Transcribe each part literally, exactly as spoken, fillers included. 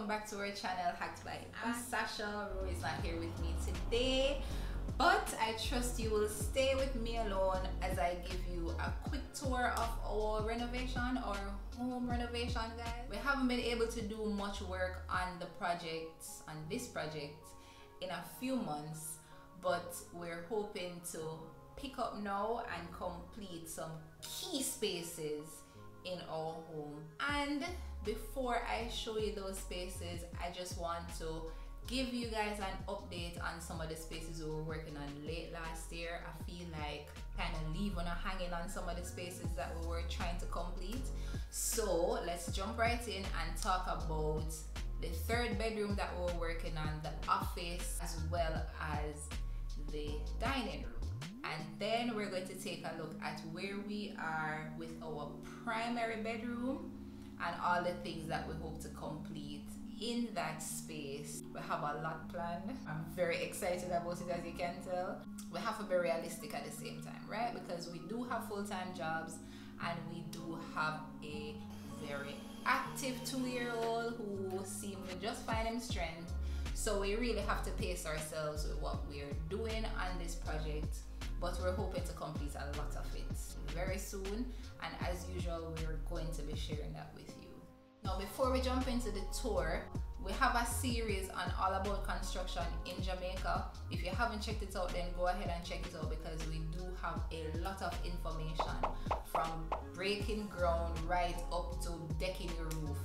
welcome back to our channel, Hacked by. I'm Sasha. Rory is not here with me today, but I trust you will stay with me alone as I give you a quick tour of our renovation or home renovation, guys. We haven't been able to do much work on the project, on this project, in a few months, but we're hoping to pick up now and complete some key spaces in our home. And before I show you those spaces, I just want to give you guys an update on some of the spaces we were working on late last year. I feel like kind of leaving or hanging on some of the spaces that we were trying to complete. So let's jump right in and talk about the third bedroom that we were working on, the office, as well as the dining room. And then we're going to take a look at where we are with our primary bedroom and all the things that we hope to complete in that space. We have a lot planned. I'm very excited about it, as you can tell. We have to be realistic at the same time, right? Because we do have full-time jobs and we do have a very active two-year-old who seems to just find him strength. So we really have to pace ourselves with what we're doing on this project. But we're hoping to complete a lot of it very soon, and as usual we're going to be sharing that with you. Now before we jump into the tour, we have a series on all about construction in Jamaica. If you haven't checked it out, then go ahead and check it out, because we do have a lot of information from breaking ground right up to decking your roof,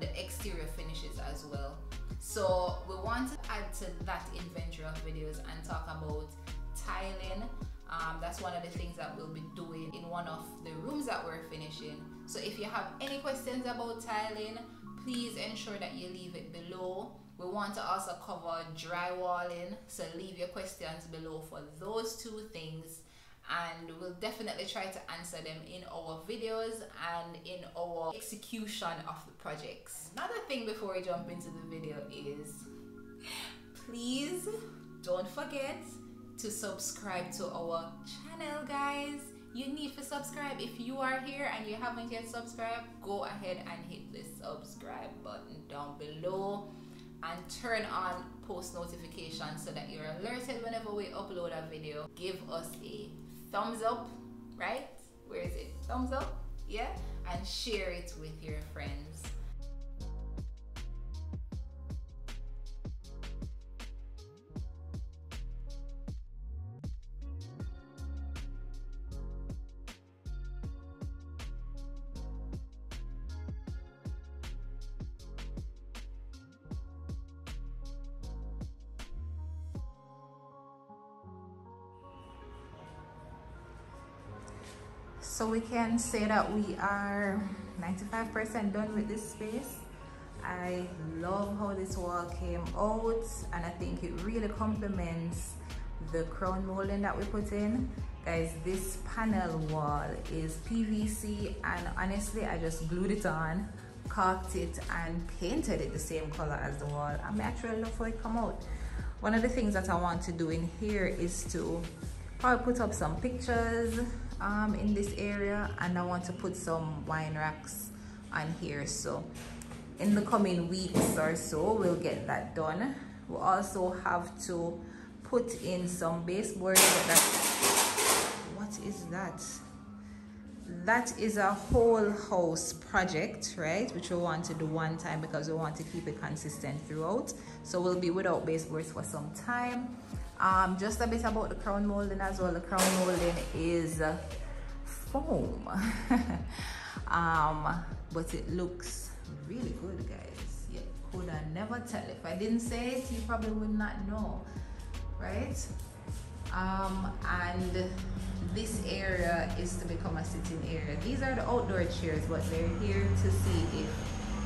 the exterior finishes as well. So we want to add to that inventory of videos and talk about tiling. Um, that's one of the things that we'll be doing in one of the rooms that we're finishing. So if you have any questions about tiling, please ensure that you leave it below. We want to also cover drywalling, so leave your questions below for those two things, and we'll definitely try to answer them in our videos and in our execution of the projects. Another thing before we jump into the video is, please don't forget to subscribe to our channel, guys. You need to subscribe. If you are here and you haven't yet subscribed, go ahead and hit the subscribe button down below and turn on post notifications so that you're alerted whenever we upload a video. Give us a thumbs up, right? Where is it? Thumbs up, yeah? And share it with your friends. So we can say that we are ninety-five percent done with this space. I love how this wall came out, and I think it really complements the crown molding that we put in. Guys, this panel wall is P V C, and honestly I just glued it on, caulked it and painted it the same color as the wall. I'm actually love how it come out. One of the things that I want to do in here is to probably put up some pictures Um, in this area, and I want to put some wine racks on here. So in the coming weeks or so we'll get that done. We'll also have to put in some baseboards. What is that? That is a whole house project, right, which we want to do one time because we want to keep it consistent throughout. So we'll be without baseboards for some time. Um, just a bit about the crown molding as well. The crown molding is foam, um, but it looks really good, guys. You could I never tell. If I didn't say it, you probably would not know, right? Um, and this area is to become a sitting area. These are the outdoor chairs, but they're here to see if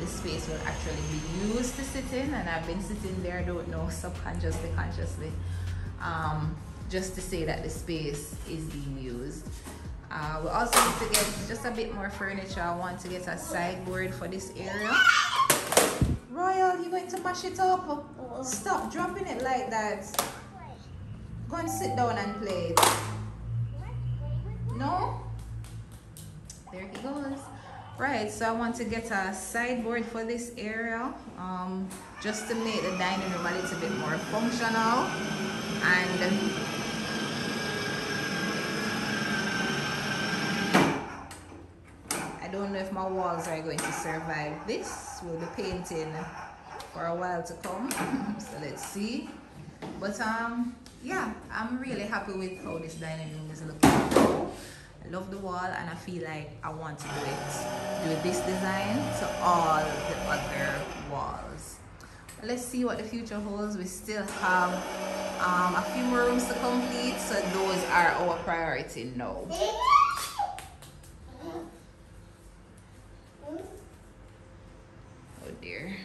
the space will actually be used to sit in. And I've been sitting there, I don't know, subconsciously, consciously, um, just to say that the space is being used. Uh, we also need to get just a bit more furniture. I want to get a sideboard for this area. Royal, you're going to mash it up. Stop dropping it like that. Go and sit down and play it. No? There he goes. Right, so I want to get a sideboard for this area, um, just to make the dining room a little bit more functional. And I don't know if my walls are going to survive this. We'll be painting for a while to come, so let's see. But um, yeah, I'm really happy with how this dining room is looking. I love the wall, and I feel like I want to do it, do this design to all the other walls. Let's see what the future holds. We still have um, a few more rooms to complete, so those are our priority now. Oh dear.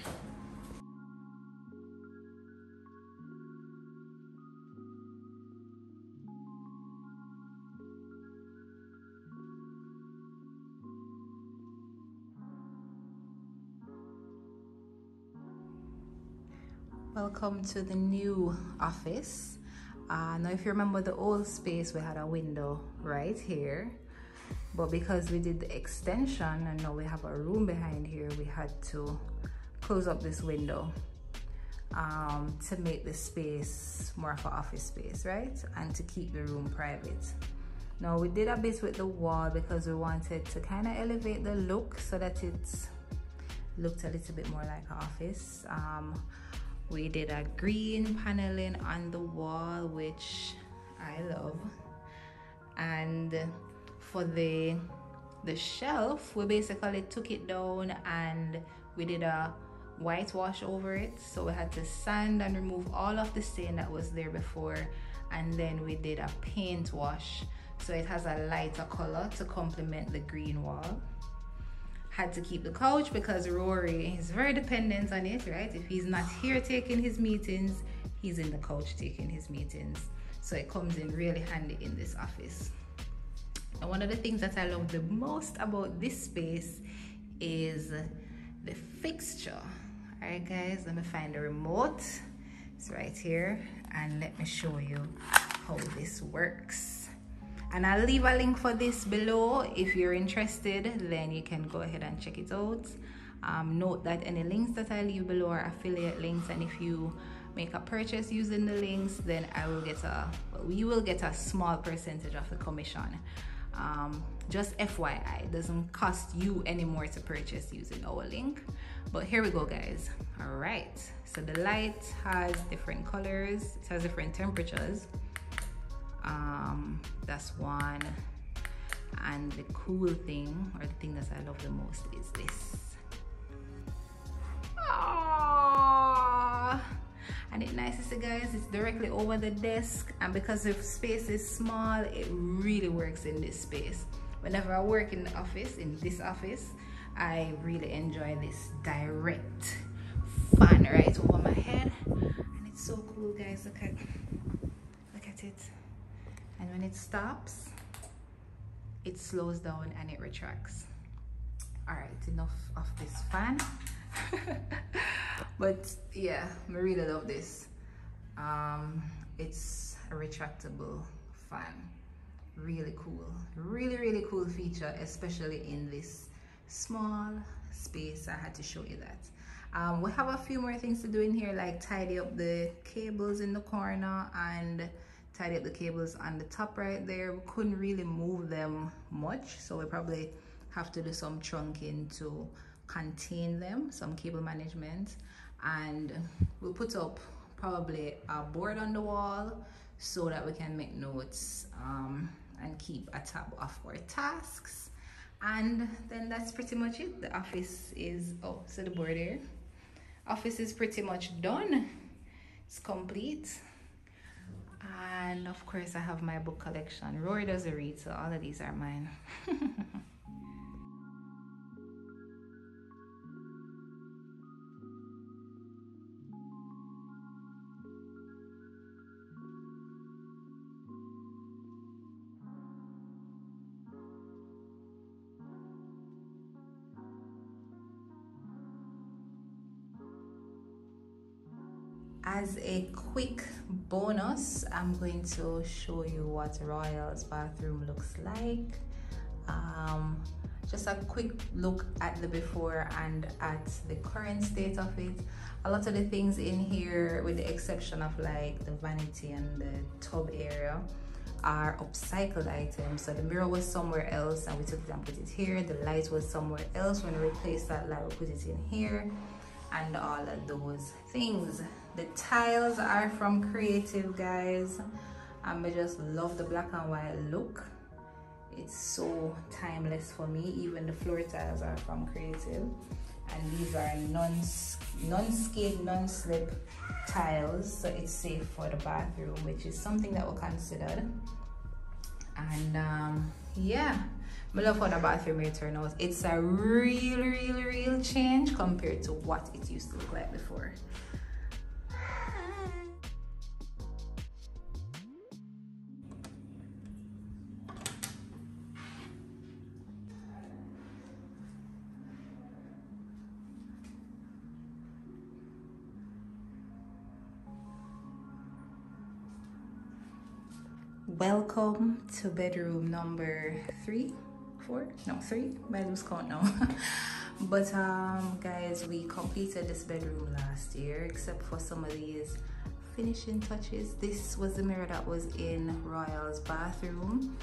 Welcome to the new office. Uh, now if you remember the old space, we had a window right here, but because we did the extension and now we have a room behind here, we had to close up this window um, to make the space more of an office space, right? And to keep the room private. Now we did a bit with the wall because we wanted to kind of elevate the look so that it looked a little bit more like an office. Um, We did a green paneling on the wall, which I love. And for the, the shelf, we basically took it down and we did a whitewash over it. So we had to sand and remove all of the stain that was there before. And then we did a paint wash. So it has a lighter color to complement the green wall. Had to keep the couch because Rory is very dependent on it, right? If he's not here taking his meetings, he's in the couch taking his meetings. So it comes in really handy in this office. And one of the things that I love the most about this space is the fixture. All right, guys, let me find the remote. It's right here. And let me show you how this works. And I'll leave a link for this below. If you're interested, then you can go ahead and check it out. Um, note that any links that I leave below are affiliate links, and if you make a purchase using the links, then I will get a, we will get a small percentage of the commission. Um, just F Y I, it doesn't cost you any more to purchase using our link. But here we go, guys. All right, so the light has different colors, it has different temperatures. Um that's one, and the cool thing, or the thing that I love the most, is this. Aww. And it's nice to see, guys, it's directly over the desk, and because the space is small, it really works in this space. Whenever I work in the office, in this office, I really enjoy this direct fan right over my head, and it's so cool, guys. Look at look at it. And when it stops, it slows down and it retracts. All right, enough of this fan. But yeah, I really love this. Um, it's a retractable fan. Really cool. Really, really cool feature, especially in this small space. I had to show you that. Um, we have a few more things to do in here, like tidy up the cables in the corner and tidy up the cables on the top right there. We couldn't really move them much, so we probably have to do some trunking to contain them, some cable management. And we'll put up probably a board on the wall so that we can make notes um, and keep a tab of our tasks. And then that's pretty much it. The office is, oh, so the board here. Office is pretty much done. It's complete. And of course, I have my book collection. Rory doesn't read, so all of these are mine. As a quick bonus, I'm going to show you what Royal's bathroom looks like. Um, just a quick look at the before and at the current state of it. A lot of the things in here, with the exception of like the vanity and the tub area, are upcycled items. So the mirror was somewhere else and we took it and put it here. The light was somewhere else. When we replaced that light, we put it in here, and all of those things. The tiles are from Creative, guys, and I just love the black and white look. It's so timeless for me. Even the floor tiles are from Creative, and these are non non-skid, non-slip tiles, so it's safe for the bathroom, which is something that we're considered. And um yeah, I love how the bathroom here turned out. It's a real real real change compared to what it used to look like before. Welcome to bedroom number three, four, no, three, I lose count now. But um, guys, we completed this bedroom last year, except for some of these finishing touches. This was the mirror that was in Royal's bathroom,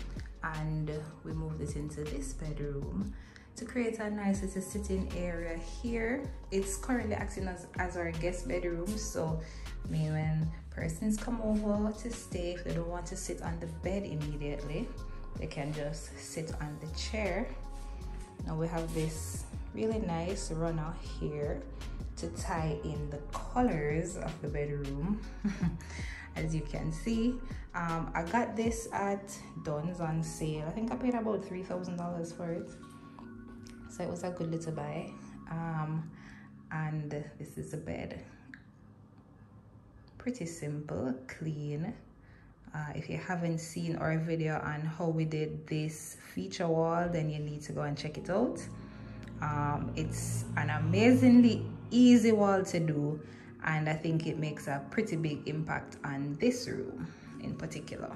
and we moved it into this bedroom to create a nice little sitting area here. It's currently acting as, as our guest bedroom, so me when persons come over to stay, if they don't want to sit on the bed immediately, they can just sit on the chair. Now we have this really nice runner here to tie in the colors of the bedroom. As you can see, um, I got this at Dunn's on sale. I think I paid about three thousand dollars for it, so it was a good little buy. Um, and this is the bed. Pretty simple, clean. Uh, if you haven't seen our video on how we did this feature wall, then you need to go and check it out. Um, it's an amazingly easy wall to do, and I think it makes a pretty big impact on this room in particular.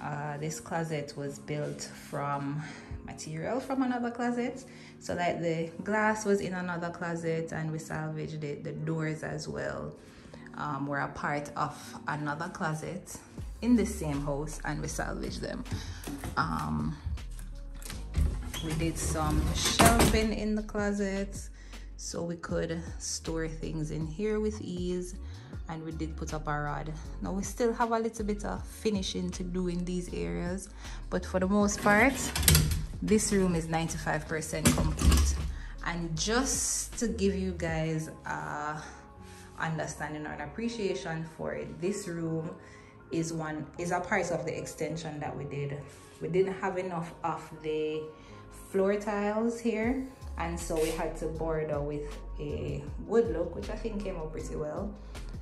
Uh, this closet was built from material from another closet, so like the glass was in another closet and we salvaged it. The doors as well Um, were a part of another closet in the same house and we salvaged them. Um, we did some shelving in the closet so we could store things in here with ease, and we did put up a rod. Now we still have a little bit of finishing to do in these areas, but for the most part this room is ninety-five percent complete. And just to give you guys a understanding or an appreciation for it, this room is one is a part of the extension that we did. We didn't have enough of the floor tiles here, and so we had to border with a wood look, which I think came out pretty well.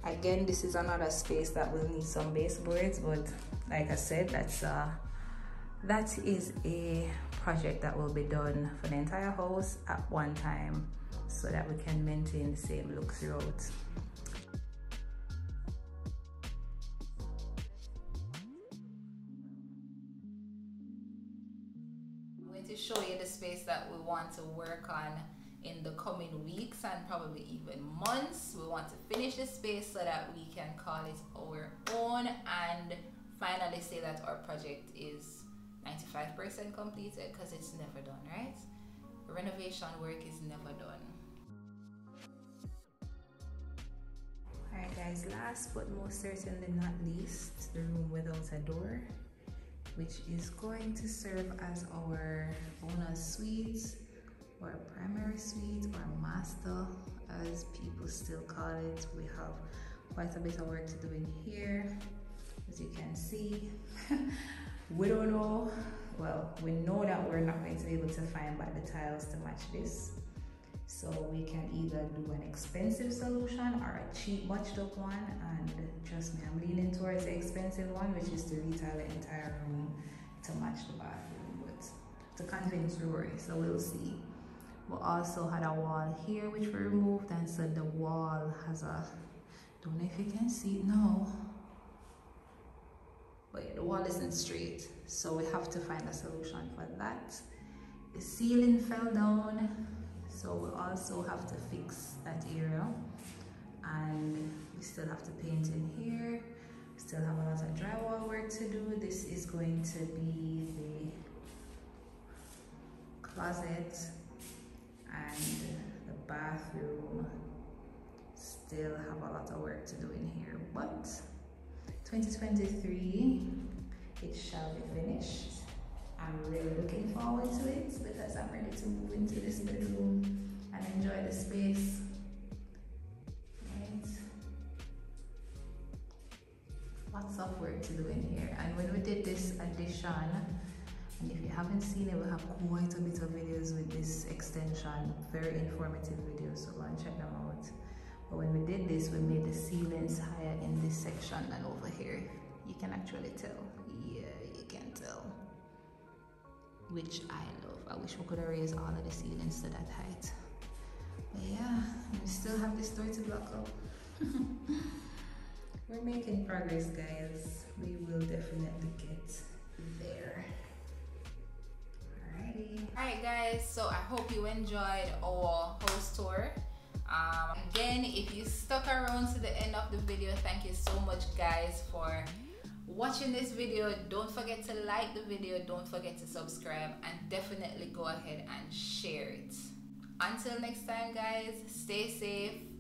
Again, this is another space that will need some baseboards, but like I said, that's uh that is a project that will be done for the entire house at one time so that we can maintain the same look throughout. Show you the space that we want to work on in the coming weeks and probably even months. We want to finish this space so that we can call it our own and finally say that our project is ninety-five percent completed, because it's never done, right? Renovation work is never done. All right guys, last but most certainly not least, the room without a door, which is going to serve as our bonus suite or primary suite or master, as people still call it. We have quite a bit of work to do in here, as you can see. We don't know, well, we know that we're not going to be able to find by the tiles to match this, so we can either do an expensive solution or a cheap bunched up one. And trust me, I'm leaning towards the expensive one, which is to retile the entire room to match the bathroom, but to convince Rory, so we'll see. We also had a wall here which we removed, and so the wall has a, don't know if you can see it now, but the wall isn't straight, so we have to find a solution for that. The ceiling fell down, so we'll also have to fix that area, and we still have to paint in here. We still have a lot of drywall work to do. This is going to be the closet and the bathroom. Still have a lot of work to do in here, but twenty twenty-three it shall be finished. I'm really looking forward to it because I'm ready to move into this bedroom and enjoy the space. Right? Lots of work to do in here. And when we did this addition, and if you haven't seen it, we have quite a bit of videos with this extension, very informative videos, so go and check them out. But when we did this, we made the ceilings higher in this section than over here. You can actually tell. Yeah, you can tell. Which I love. I wish we could have raised all of the ceilings to that height. But yeah, we still have this door to block up. We're making progress, guys. We will definitely get there. Alrighty. Alright guys, so I hope you enjoyed our house tour. Um, again, if you stuck around to the end of the video, thank you so much guys for watching this video. Don't forget to like the video, don't forget to subscribe, and definitely go ahead and share it. Until next time guys, stay safe.